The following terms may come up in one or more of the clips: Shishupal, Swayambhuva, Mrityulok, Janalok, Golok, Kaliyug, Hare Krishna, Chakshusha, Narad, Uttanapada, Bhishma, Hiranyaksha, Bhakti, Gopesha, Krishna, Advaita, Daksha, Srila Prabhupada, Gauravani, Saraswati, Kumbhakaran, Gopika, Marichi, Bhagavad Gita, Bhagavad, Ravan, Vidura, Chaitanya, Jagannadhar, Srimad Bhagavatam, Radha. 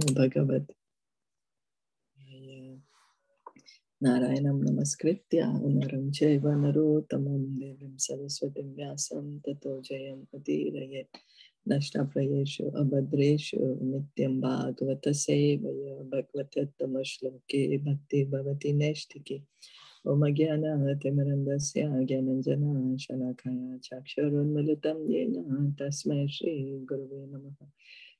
Bhagavad. Narayanam namaskritya naram chaiva narottamam devim saraswatim vyasam tato jayam udirayet nashtaprayeshu abhadreshu nityam bhagavata sevaya bhagavatam shloke bhakti bhavati neshtiki om agyana timirandasya agyananjana shalakaya chakshurunmilitam yena tasmai shri guruve namaha.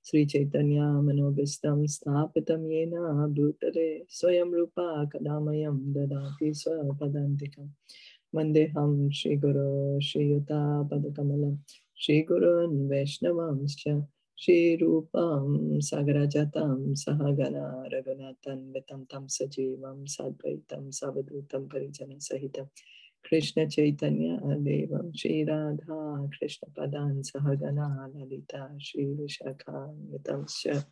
Sri Chaitanya Manobhistam Sthapitam Yena Bhutale Swayam Rupa Kadamayam Dadati Swapadantikam Mandeham Shri Guru Shri Yuta Padakamalam Shri Gurun Vaishnavamscha Shri Rupam Sagarajatam Sahagana Raghunatan Vitam Tam Sajivam Sadvaitam Savadhutam Parijana Sahitam Krishna Chaitanya Devam Shri Radha Krishna Padan Sahagana Lalita Shri Vishakha Vitamsha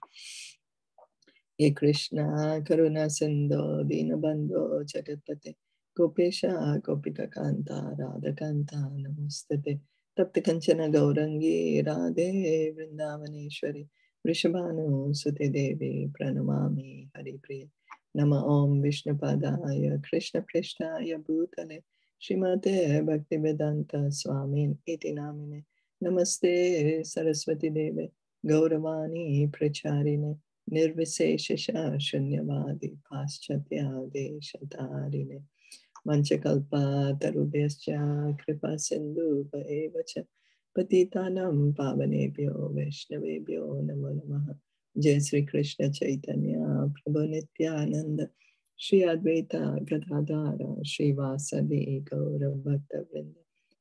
Ye Krishna Karuna Sindho Dinabandho Jagatpate Gopesha Gopika Kanta Radha Kanta Namastate Tapta Kanchana Gaurangi Radhe Vrindavaneshwari Vrishabhanu Sute Devi Pranamami Hari Priya Nama Om Vishnupadaya Krishna Prishnaya Bhutale Shrimate Bhaktivedanta Swamin Iti Namine Namaste Saraswati Deve Gauravani Pracharine Nirviseshasha Shunyavadi Paschatya Deshatarine Manchakalpa Tarubhyascha Kripa Sindhu Paevacha Patitanam Pavanebhyo Vaishnavebhyo Namo Namaha. Jai Sri Krishna Chaitanya Prabhu Nityananda Shri Advaita Gadadhara Shri Vasadi Gaura Bhakta Vrinda.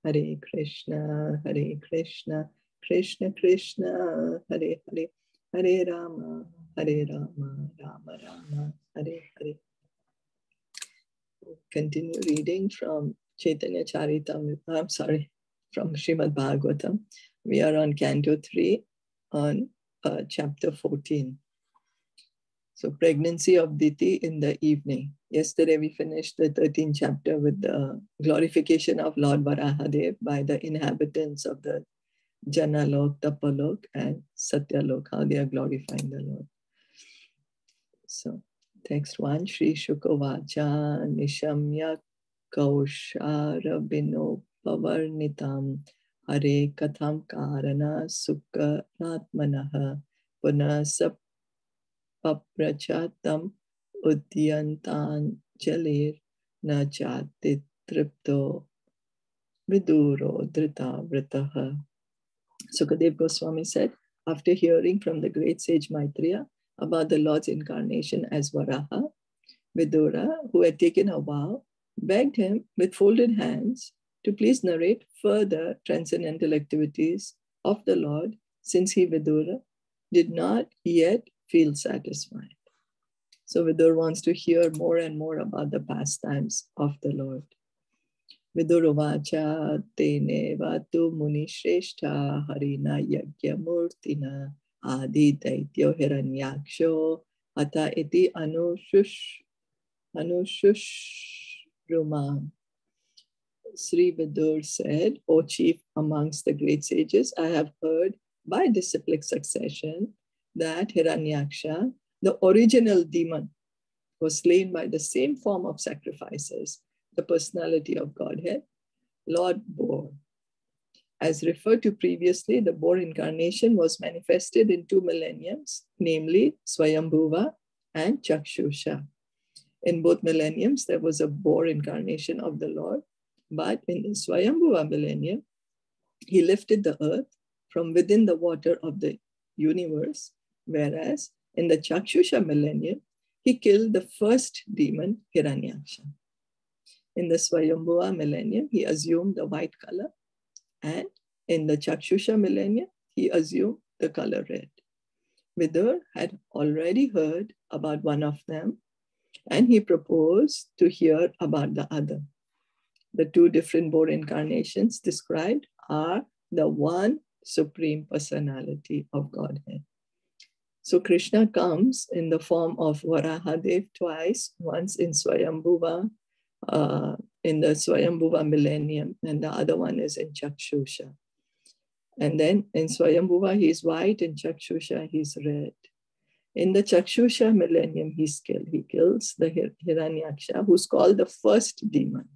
Hare Krishna, Hare Krishna, Krishna Krishna, Hare Hare, Hare Rama, Hare Rama, Rama Rama, Hare Hare. Continue reading from Chaitanya Charitamrita, from Srimad Bhagavatam. We are on Canto 3 on Chapter 14. So pregnancy of Diti in the evening. Yesterday we finished the 13th chapter with the glorification of Lord Varahadev by the inhabitants of the Janalok, Tapalok and Satyalok, how they are glorifying the Lord. So text 1, Shri Shukavacha Nishamya Kaushara Binopavarnitam Hare Katham Karana Sukaratmanaha Punasap Paprachatam Udyantan Jalir Nachati Tripto Viduro Drita Vritaha. Sukadev Goswami said, after hearing from the great sage Maitreya about the Lord's incarnation as Varaha, Vidura, who had taken a vow, begged him with folded hands to please narrate further transcendental activities of the Lord, since he, Vidura, did not yet feel satisfied. So Vidura wants to hear more and more about the pastimes of the Lord. Vidura vacha tenevatu munishreshtha harina yagya murtina adi daityo hiranyaksho ata iti anushush ruma. Sri Vidura said, O chief amongst the great sages, I have heard by disciplic succession that Hiranyaksha, the original demon, was slain by the same form of sacrifices the personality of Godhead, Lord Boar. As referred to previously, the Boar incarnation was manifested in 2 millenniums, namely Swayambhuva and Chakshusha. In both millenniums, there was a Boar incarnation of the Lord, but in the Swayambhuva millennium, he lifted the earth from within the water of the universe, whereas in the Chakshusha millennium, he killed the first demon, Hiranyaksha. In the Swayambhuva millennium, he assumed the white color, and in the Chakshusha millennium, he assumed the color red. Vidura had already heard about one of them, and he proposed to hear about the other. The 2 different Boar incarnations described are the one Supreme Personality of Godhead. So Krishna comes in the form of Varahadev twice, once in Swayambhuva, in the Swayambhuva millennium, and the other one is in Chakshusha. And then in Swayambhuva, he's white, in Chakshusha, he's red. In the Chakshusha millennium, he kills the Hiranyaksha, who's called the first demon.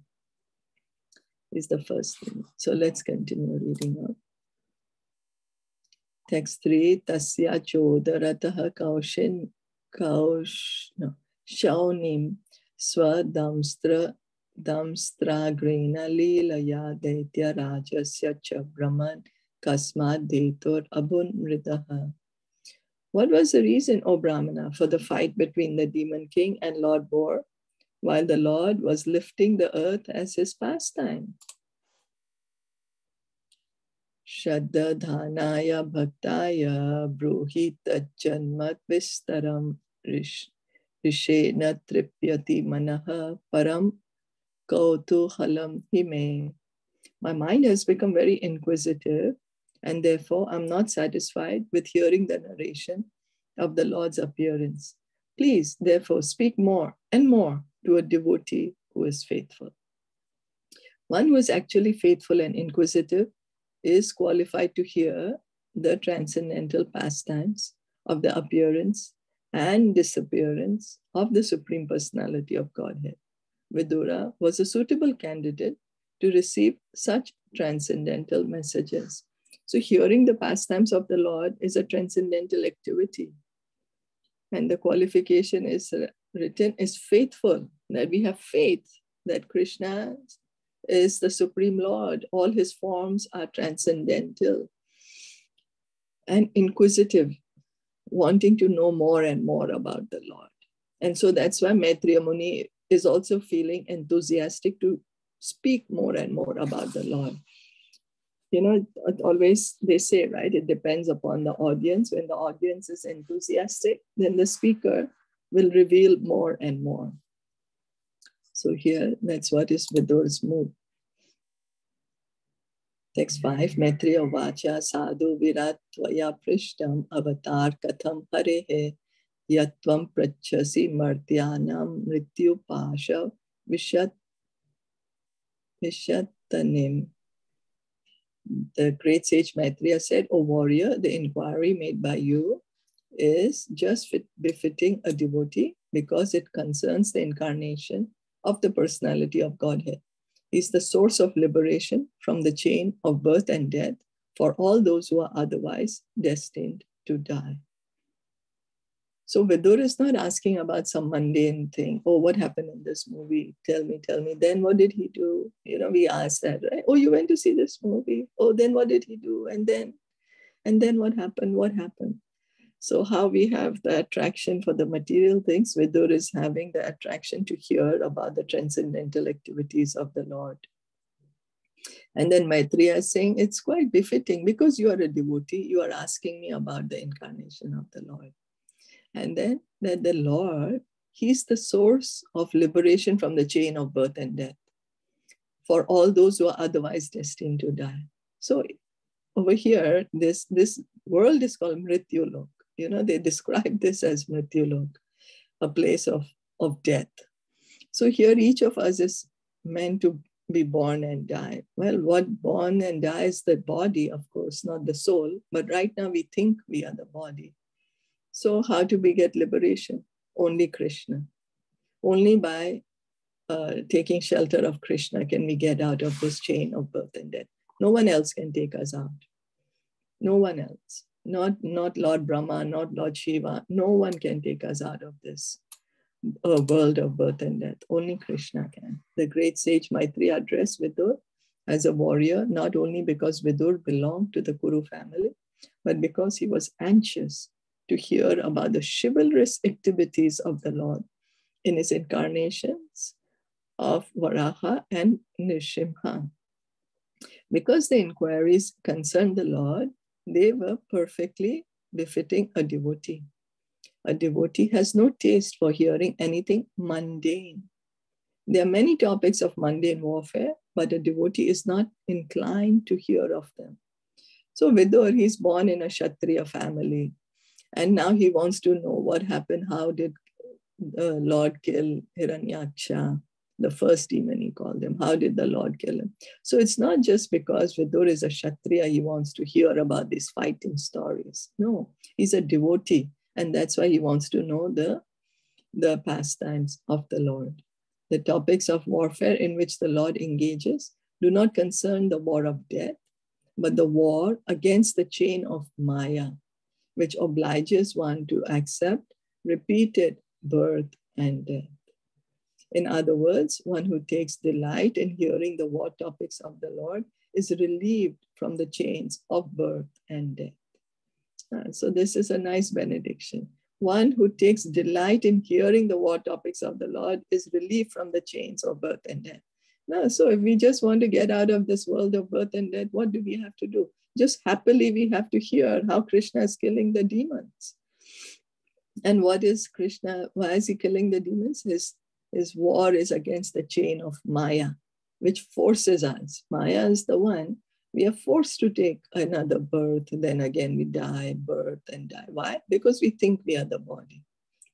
Is the first thing. So let's continue reading up. Text 3, Tasya Chodarataha Kaushin Kaushna Shaunim Swadamstra Damstra Grena Lila Yadetya Rajasya Chabraman Kasma Detor Abun Ridaha. What was the reason, O Brahmana, for the fight between the demon king and Lord Boar, while the Lord was lifting the earth as his pastime? Shraddha dhanaya bhaktaya bruhita janmat vistaram rishena tripyati manaha param kautuhalam hime. My mind has become very inquisitive, and therefore I'm not satisfied with hearing the narration of the Lord's appearance. Please, therefore, speak more and more to a devotee who is faithful. One who is actually faithful and inquisitive is qualified to hear the transcendental pastimes of the appearance and disappearance of the Supreme Personality of Godhead. Vidura was a suitable candidate to receive such transcendental messages. So hearing the pastimes of the Lord is a transcendental activity. And the qualification is written is faithful, that we have faith that Krishna is the Supreme Lord. All his forms are transcendental. And inquisitive, wanting to know more and more about the Lord. And so that's why Maitreya Muni is also feeling enthusiastic to speak more and more about the Lord. You know, always they say, right, it depends upon the audience. When the audience is enthusiastic, then the speaker will reveal more and more. So here, that's what is Vidura's mood. Text 5, Maitreya Vacha Sadhu Virat Tvaya Prishtam Avatar Katham Harehe Yatvam Prachasi Martyanam Mrityu Pasha Vishatanim. The great sage Maitreya said, O warrior, the inquiry made by you is just befitting a devotee because it concerns the incarnation of the personality of Godhead. He is the source of liberation from the chain of birth and death for all those who are otherwise destined to die. So Vidura is not asking about some mundane thing. Oh, what happened in this movie? Tell me, tell me. Then what did he do? You know, we asked that, right? Oh, you went to see this movie. Oh, then what did he do? And then what happened? What happened? So how we have the attraction for the material things, Vidura is having the attraction to hear about the transcendental activities of the Lord. And then Maitreya is saying, it's quite befitting because you are a devotee. You are asking me about the incarnation of the Lord. And then that the Lord, he's the source of liberation from the chain of birth and death for all those who are otherwise destined to die. So over here, this world is called Mrityulok. You know, they describe this as Mrityulok, a place of death. So here each of us is meant to be born and die. Well, what born and die is the body, of course, not the soul. But right now we think we are the body. So how do we get liberation? Only Krishna. Only by taking shelter of Krishna can we get out of this chain of birth and death. No one else can take us out. No one else. Not Lord Brahma, not Lord Shiva. No one can take us out of this world of birth and death. Only Krishna can. The great sage Maitreya addressed Vidur as a warrior, not only because Vidur belonged to the Kuru family, but because he was anxious to hear about the chivalrous activities of the Lord in his incarnations of Varaha and Nrsimha. Because the inquiries concerned the Lord, they were perfectly befitting a devotee. A devotee has no taste for hearing anything mundane. There are many topics of mundane warfare, but a devotee is not inclined to hear of them. So Vidur, he's born in a Kshatriya family. And now he wants to know what happened. How did the Lord kill Hiranyaksha, the first demon he called him? How did the Lord kill him? So it's not just because Vidura is a Kshatriya, he wants to hear about these fighting stories. No, he's a devotee And that's why he wants to know the pastimes of the Lord. The topics of warfare in which the Lord engages do not concern the war of death, but the war against the chain of Maya, which obliges one to accept repeated birth and death. In other words, one who takes delight in hearing the war topics of the Lord is relieved from the chains of birth and death. So this is a nice benediction. One who takes delight in hearing the war topics of the Lord is relieved from the chains of birth and death. Now, so if we just want to get out of this world of birth and death, what do we have to do? Just happily we have to hear how Krishna is killing the demons. And what is Krishna? Why is he killing the demons? His war is against the chain of Maya, which forces us. Maya is the one. We are forced to take another birth, then again we die, birth and die. Why? Because we think we are the body.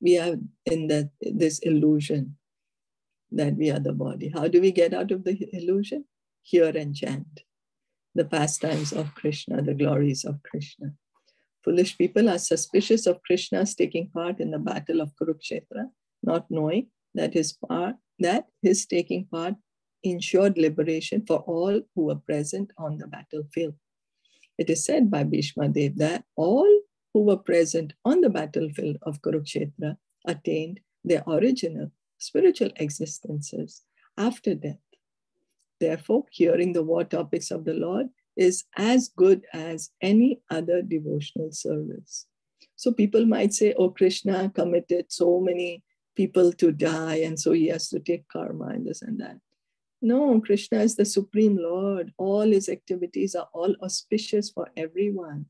We are in this illusion that we are the body. How do we get out of the illusion? Hear and chant the pastimes of Krishna, the glories of Krishna. Foolish people are suspicious of Krishna's taking part in the battle of Kurukshetra, not knowing that his taking part ensured liberation for all who were present on the battlefield. It is said by Bhishma Dev that all who were present on the battlefield of Kurukshetra attained their original spiritual existences after death. Therefore, hearing the war topics of the Lord is as good as any other devotional service. So people might say, oh, Krishna committed so many people to die, and so he has to take karma and this and that. No, Krishna is the Supreme Lord. All his activities are all auspicious for everyone.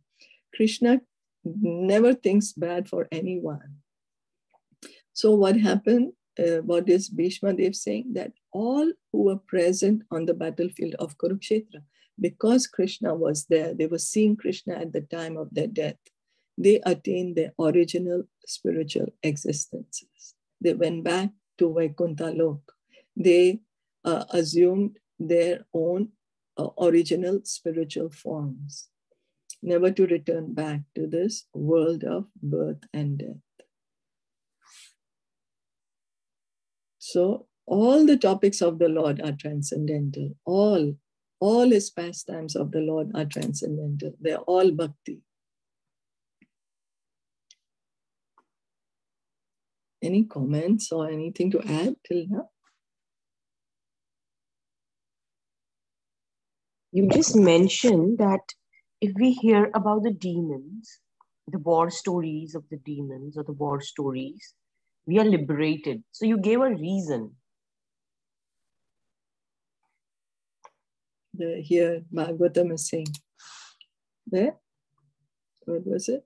Krishna never thinks bad for anyone. So what happened? What is Bhishma Dev saying? That all who were present on the battlefield of Kurukshetra, because Krishna was there, they were seeing Krishna at the time of their death, they attained their original spiritual existences. They went back to Vaikuntha Lok. They assumed their own original spiritual forms, never to return back to this world of birth and death. So all the topics of the Lord are transcendental. All his pastimes of the Lord are transcendental. They're all bhakti. Any comments or anything to add till now? You just mentioned that if we hear about the demons, the war stories of the demons or the war stories, we are liberated. So you gave a reason. Here, Bhagavatam is saying. There? What was it?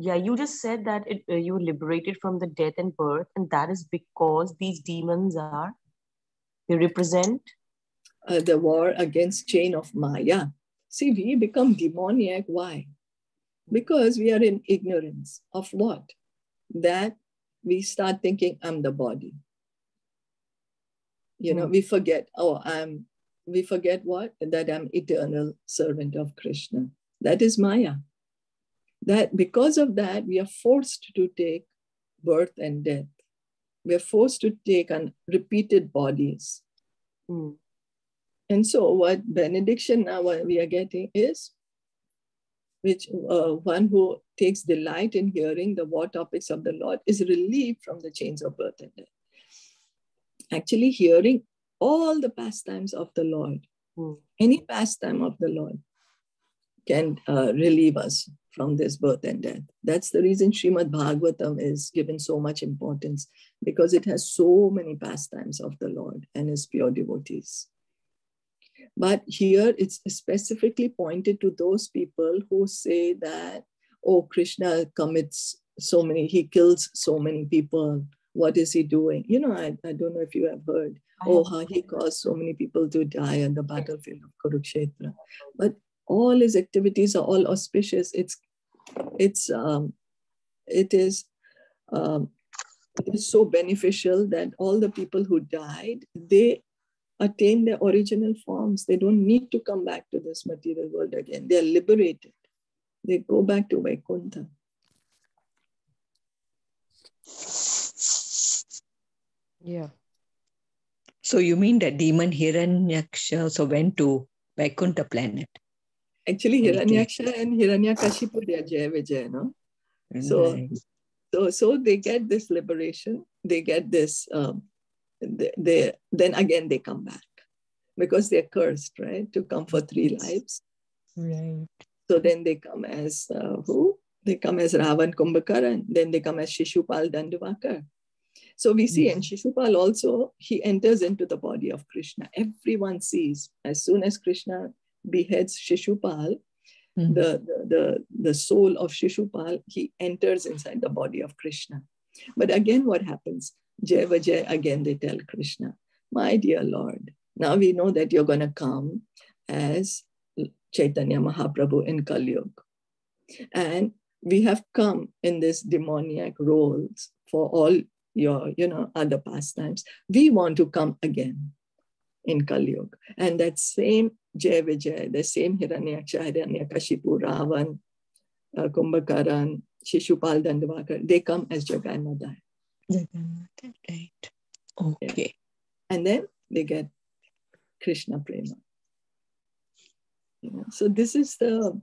Yeah, you just said that you were liberated from the death and birth, and that is because these demons are, they represent? The war against chain of Maya. See, we become demoniac. Why? Because we are in ignorance of what? That we start thinking, I'm the body. You know, we forget, we forget what? That I'm eternal servant of Krishna. That is Maya. That because of that, we are forced to take birth and death. We are forced to take on repeated bodies. Mm. And so what benediction now we are getting is, which one who takes delight in hearing the war topics of the Lord is relieved from the chains of birth and death. Actually hearing all the pastimes of the Lord, any pastime of the Lord can relieve us from this birth and death. That's the reason Srimad Bhagavatam is given so much importance, because it has so many pastimes of the Lord and his pure devotees. But here it's specifically pointed to those people who say that, oh, Krishna commits so many, he kills so many people. What is he doing? You know, I don't know if you have heard, oh, how he caused so many people to die on the battlefield of Kurukshetra. But all his activities are all auspicious. It is so beneficial that all the people who died, they attain their original forms. They don't need to come back to this material world again. They are liberated. They go back to Vaikuntha. Yeah. So you mean that demon Hiranyaksha also went to Vaikuntha planet? Actually, Hiranyaksha and Hiranyakashipu, they are Jaya Vijaya, no? So, nice. so they get this liberation. They get this. Then again they come back because they're cursed, right? To come for 3 lives. Right. So then they come as who? They come as Ravan Kumbhakaran. Then they come as Shishupal Dandavakar. So we see, and Shishupal also, he enters into the body of Krishna. Everyone sees as soon as Krishna beheads Shishupal, the soul of Shishupal, he enters inside the body of Krishna. But again, what happens? Jai Vajay, again they tell Krishna, my dear Lord, now we know that you're going to come as Chaitanya Mahaprabhu in Kaliyug. And we have come in this demoniac roles for all your, other pastimes. We want to come again in Kaliyug. And that same Jai Vijay, the same Hiranyaksha, Hiranyakashipu, Ravan, Kumbhakaran, Shishupal Dandavakar, they come as Jagannadhar. Jagannadhar, right. Okay. Yeah. And then they get Krishna Prema. You know, so this is the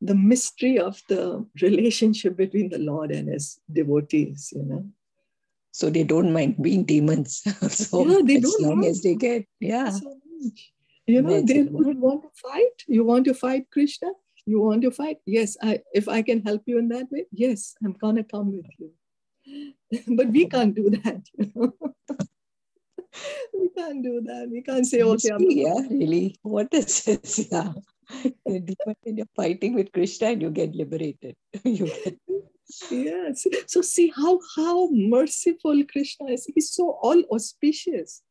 mystery of the relationship between the Lord and his devotees, So they don't mind being demons. So yeah, they as long as they get, so much. They don't want to fight. You want to fight, Krishna? You want to fight? Yes, if I can help you in that way, yes, I'm going to come with you. But we can't do that, We can't do that. We can't say, okay, really? What is this? Yeah. You're fighting with Krishna and you get liberated. Yes. So see how merciful Krishna is. He's so all auspicious,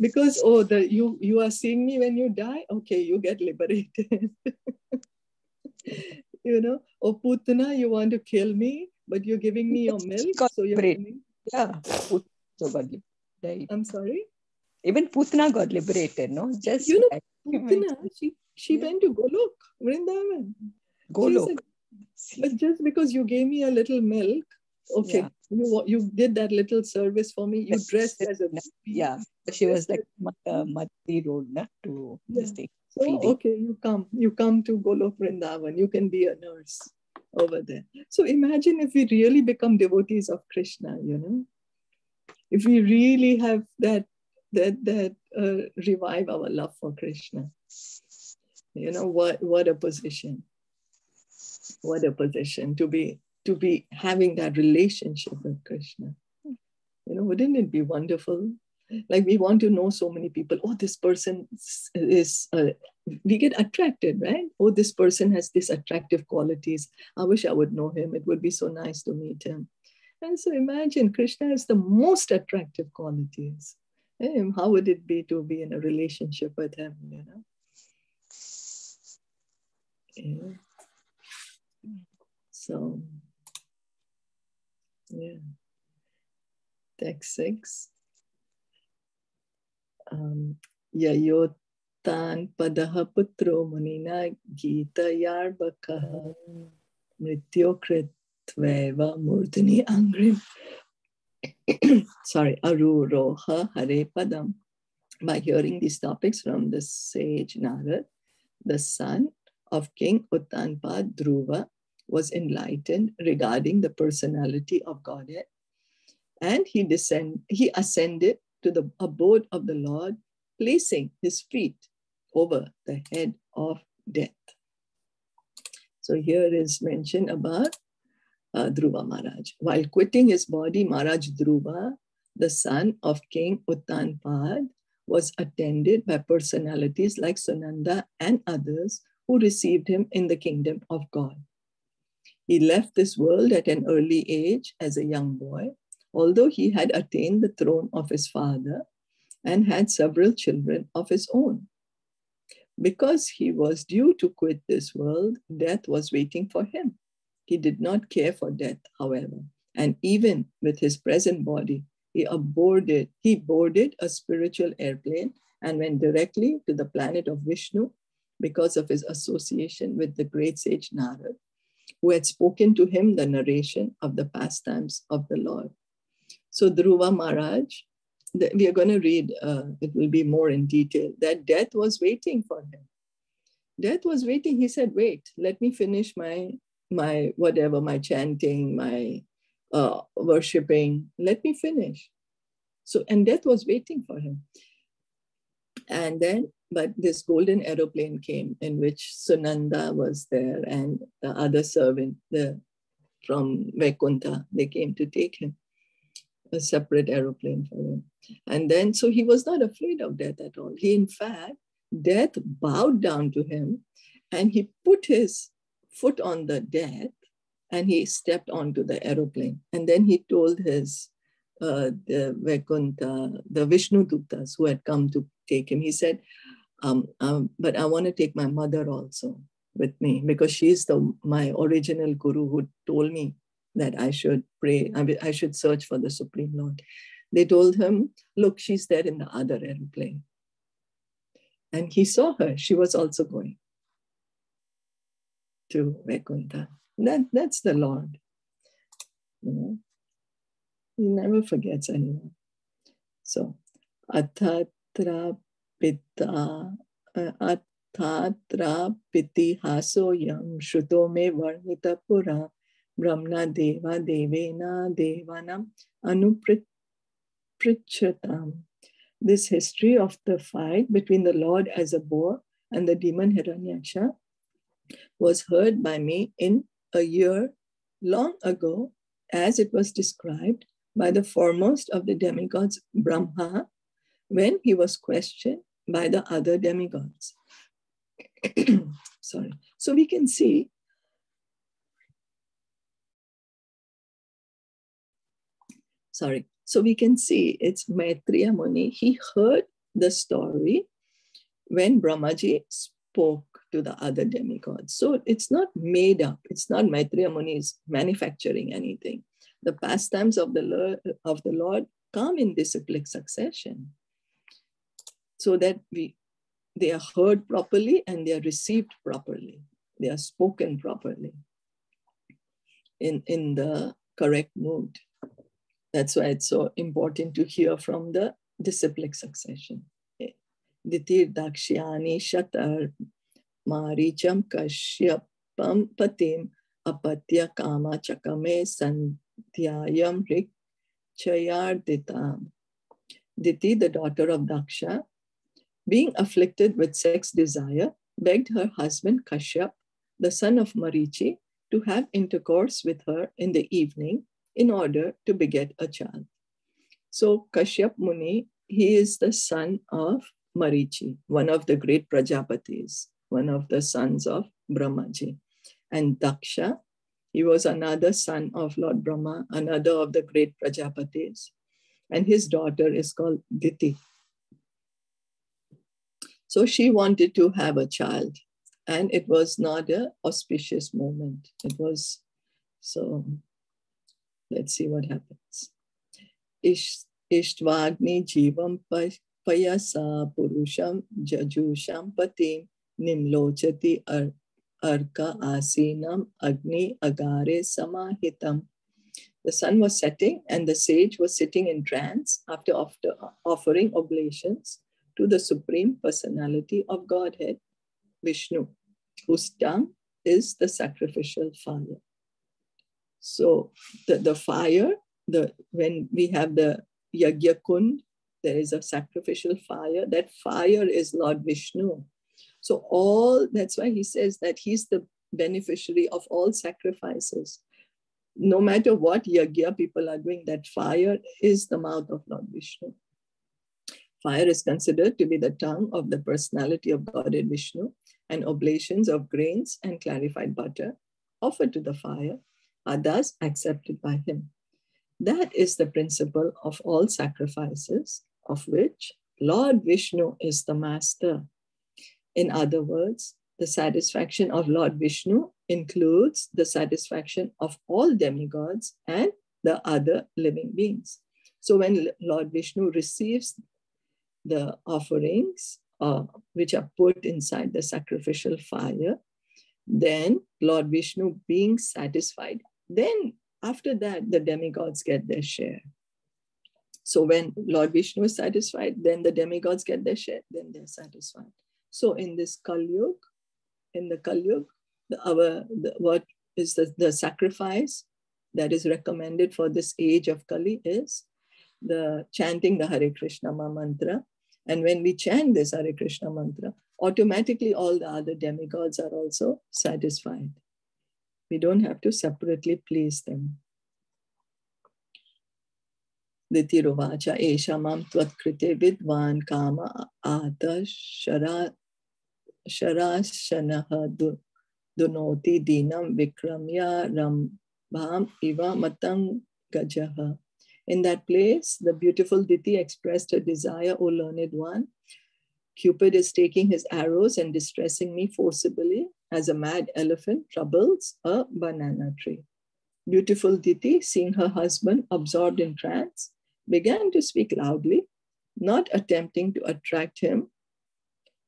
because, you are seeing me when you die. Okay, you get liberated. Putna, you want to kill me, but you're giving me your milk. So you're giving... Yeah. I'm sorry? Even Putna got liberated, no? Just Putna, she went to Golok, Vrindavan. Golok. But just because you gave me a little milk, okay, you did that little service for me. You dressed as a beast. Yeah, she was like Madhuri Road, na, to this thing. So, okay, you come to Golok Vrindavan. You can be a nurse over there. So imagine if we really become devotees of Krishna, If we really have that revive our love for Krishna, what a position. What a position to be having that relationship with Krishna. Wouldn't it be wonderful? Like, we want to know so many people. Oh, this person is, we get attracted, right? Oh, this person has these attractive qualities. I wish I would know him. It would be so nice to meet him. And so imagine Krishna has the most attractive qualities. How would it be to be in a relationship with him, Yeah. So, yeah, text 6. Yayotan padaha putro munina gita yarbakaha mrityokrithveva murdini angrim. Sorry, aruroha hare padam. By hearing these topics from the sage Narad, the son of King Uttanapada Dhruva was enlightened regarding the personality of Godhead, and he ascended to the abode of the Lord, placing his feet over the head of death. So here is mention about Dhruva Maharaj. While quitting his body, Maharaj Dhruva, the son of King Uttanapada, was attended by personalities like Sunanda and others who received him in the kingdom of God. He left this world at an early age as a young boy, although he had attained the throne of his father and had several children of his own. Because he was due to quit this world, death was waiting for him. He did not care for death, however, and even with his present body, he boarded a spiritual airplane and went directly to the planet of Vishnu because of his association with the great sage Narad, who had spoken to him the narration of the pastimes of the Lord. So Dhruva Maharaj, we are going to read, it will be more in detail, that death was waiting for him. Death was waiting. He said, wait, let me finish my whatever, my chanting, my worshipping. Let me finish. So, and death was waiting for him. And then, but this golden aeroplane came in which Sunanda was there and the other servant from Vaikuntha, they came to take him, a separate aeroplane for him. And then, so he was not afraid of death at all. He, in fact, death bowed down to him and he put his foot on the death and he stepped onto the aeroplane. And then he told his the Vaikuntha, the Vishnu Duktas who had come to take him, he said, but I want to take my mother also with me because she's my original guru who told me that I should pray, I should search for the Supreme Lord. They told him, look, she's there in the other airplane. And he saw her. She was also going to Vaikuntha. That's the Lord. You know? He never forgets anyone. So, Athatra Pita, Athatra Piti Haso Yam Shuto Me Varnita Pura Brahmna Deva Devena Devanam Anuprichatam. This history of the fight between the Lord as a boar and the demon Hiranyaksha was heard by me in a year long ago, as it was described by the foremost of the demigods, Brahma, when he was questioned by the other demigods. Sorry. So we can see it's Maitreya Muni. He heard the story when Brahmaji spoke to the other demigods. So it's not made up. It's not Maitreya Muni is manufacturing anything. The pastimes of the Lord come in disciplic succession so that they are heard properly and they are received properly. They are spoken properly in the correct mood. That's why it's so important to hear from the disciplic succession. Diti Dakshyani Shatar Maricham Kashyapam Patim Apatya Kama Chakame Sandhyayam Rik Chayarditam. Diti, the daughter of Daksha, being afflicted with sex desire, begged her husband Kashyap, the son of Marichi, to have intercourse with her in the evening in order to beget a child. So Kashyap Muni, he is the son of Marichi, one of the great Prajapatis, one of the sons of Brahmaji. And Daksha, he was another son of Lord Brahma, another of the great Prajapatis. And his daughter is called Diti. So she wanted to have a child and it was not an auspicious moment. It was so... Let's see what happens. Istvagni jivam payasa purusham jajusham patim nimlochati arka asinam agni agare samahitam. The sun was setting and the sage was sitting in trance after offering oblations to the Supreme Personality of Godhead, Vishnu, whose tongue is the sacrificial fire. So the fire, when we have the Yajna Kund, there is a sacrificial fire. That fire is Lord Vishnu. So that's why he says that he's the beneficiary of all sacrifices. No matter what Yajna people are doing, that fire is the mouth of Lord Vishnu. Fire is considered to be the tongue of the personality of Godhead Vishnu, and oblations of grains and clarified butter offered to the fire are thus accepted by him. That is the principle of all sacrifices, of which Lord Vishnu is the master. In other words, the satisfaction of Lord Vishnu includes the satisfaction of all demigods and the other living beings. So when Lord Vishnu receives the offerings which are put inside the sacrificial fire, then Lord Vishnu being satisfied, then after that, the demigods get their share. So when Lord Vishnu is satisfied, then the demigods get their share, then they're satisfied. So in this Kaliyug, the sacrifice that is recommended for this age of Kali is the chanting the Hare Krishna mantra. And when we chant this Hare Krishna mantra, automatically all the other demigods are also satisfied. We don't have to separately please them. Diti Ruvacha Esha Mam Tvat Krite Vidvan Kama Ata Sharashanaha Dunoti Dinam Vikramya Rambham Iva Matang Gajaha. In that place, the beautiful Diti expressed her desire, O learned one, Cupid is taking his arrows and distressing me forcibly as a mad elephant troubles a banana tree. Beautiful Diti, seeing her husband absorbed in trance, began to speak loudly, not attempting to attract him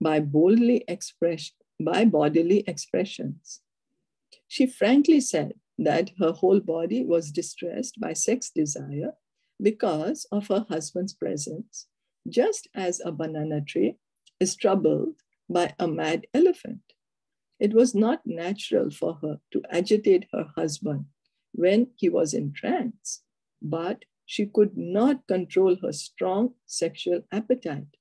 by bodily expressions. She frankly said that her whole body was distressed by sex desire because of her husband's presence, just as a banana tree is troubled by a mad elephant. It was not natural for her to agitate her husband when he was in trance, but she could not control her strong sexual appetite.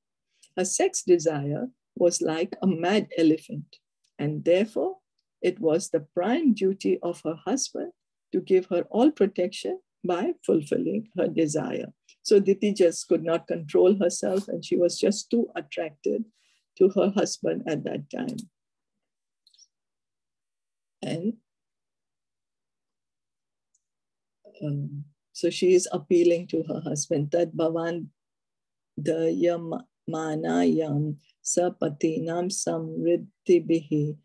Her sex desire was like a mad elephant, and therefore it was the prime duty of her husband to give her all protection by fulfilling her desire. So Diti just could not control herself, and she was just too attracted to her husband at that time. And so she is appealing to her husband. Tad bhavan dayamanayam sapatinam samriddhibihi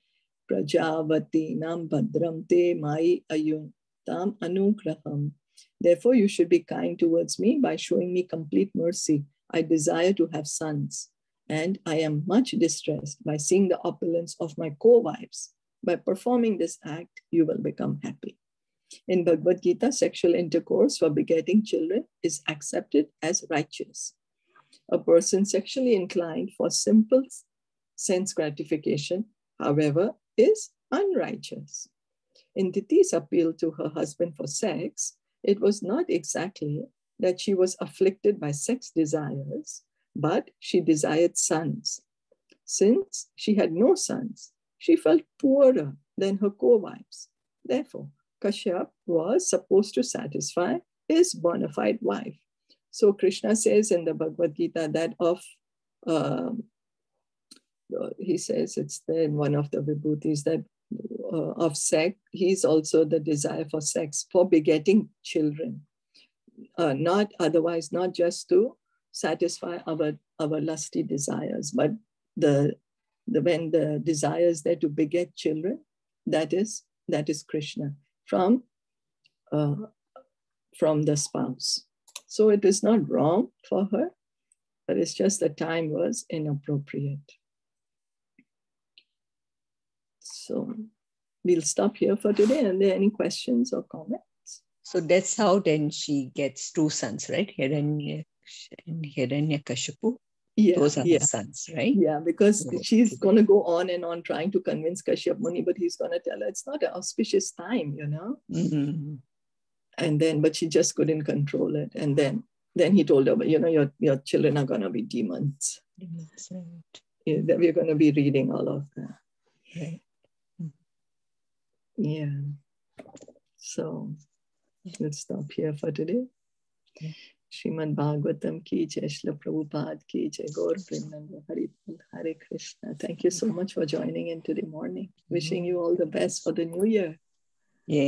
prajavatinam badram te mai ayuntam anugraham. Therefore, you should be kind towards me by showing me complete mercy. I desire to have sons, and I am much distressed by seeing the opulence of my co-wives. By performing this act, you will become happy. In Bhagavad Gita, sexual intercourse for begetting children is accepted as righteous. A person sexually inclined for simple sense gratification, however, is unrighteous. In Diti's appeal to her husband for sex, it was not exactly that she was afflicted by sex desires, but she desired sons. Since she had no sons, she felt poorer than her co-wives. Therefore, Kashyap was supposed to satisfy his bona fide wife. So Krishna says in the Bhagavad Gita that he says it's in one of the vibhutis that of sex, he's also the desire for sex, for begetting children, not just to satisfy our lusty desires, but when the desire is there to beget children, that is Krishna from the spouse. So it is not wrong for her, but it's just the time was inappropriate. So we'll stop here for today. Are there any questions or comments? So that's how then she gets two sons, right? Hiranyaksha and Hiranyakashipu. Yeah, those are the sons, right? Yeah, because she's going to go on and on trying to convince Kashyap Muni, but he's going to tell her it's not an auspicious time, you know. Mm-hmm. And then, but she just couldn't control it. And then he told her, you know, your children are going to be demons. That's right. Yeah, that we're going to be reading all of that. Right. Yeah, so we'll stop here for today. Yeah. Srimad Bhagavatam ki jai, Śrīla Prabhupada ki jai, Gaur Premananda Haripal, Hare Krishna. Thank you so much for joining in today morning. Wishing you all the best for the new year. Yeah.